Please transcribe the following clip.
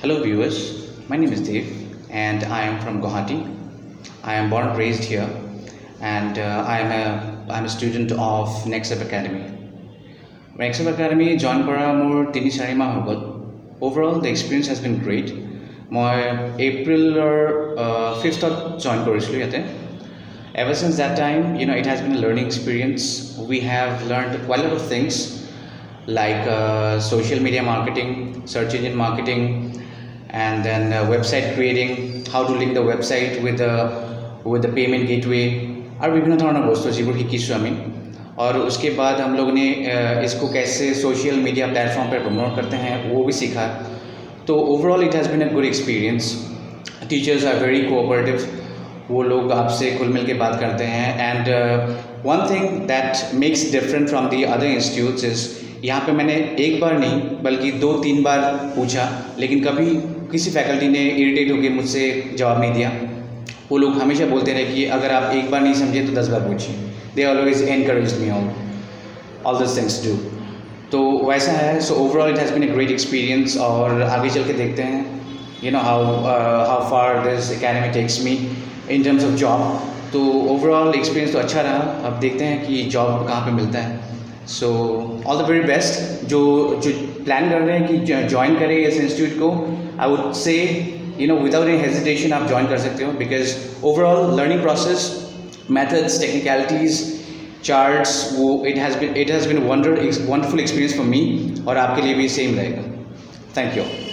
Hello viewers, my name is Dev and I am from Guwahati. I am born and raised here and I am a student of Nexop Academy. Nexop Academy joined kora Mor Tini Sharima Hubbal. Overall the experience has been great. I April or 5th joined korislo yate. Ever since that time, it has been a learning experience. We have learned quite a lot of things like social media marketing, search engine marketing, and then website creating, how to link the website with the payment gateway और विभिन्न तरह की वस्तुएं जिनको हिकिशु आमी और उसके बाद हम लोगों ने इसको कैसे सोशल मीडिया प्लेटफॉर्म पर प्रमोट करते हैं वो भी सीखा तो overall it has been a good experience teachers are very cooperative वो लोग आपसे खुल मिल के बात करते हैं and one thing that makes different from the other institutes is यहाँ पे मैंने एक बार नहीं बल्कि 2-3 बार पूछा लेकिन कभी किसी फैकल्टी ने इरिटेट होकर मुझसे जवाब नहीं दिया वो लोग हमेशा बोलते रहे कि अगर आप एक बार नहीं समझे तो 10 बार पूछिए they always encourage me all this things do तो वैसा है सो overall it has been a great experience और आगे चल के देखते हैं how far this academy takes me in terms of job तो ओवरऑल एक्सपीरियंस तो अच्छा रहा अब देखते हैं कि जॉब कहाँ पे मिलता है so all the very best जो प्लान कर रहे हैं कि ज्वाइन करें इस इंस्टीट्यूट को I would say without any hesitation आप join कर सकते हो because overall learning process, methods, technicalities, charts वो it has been a wonderful experience for me और आपके लिए भी same रहेगा. Thank you.